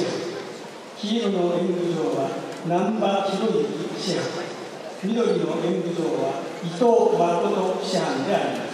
し合う。黄色の演舞場は難波博之師範、緑の演舞場は伊藤誠師範であります。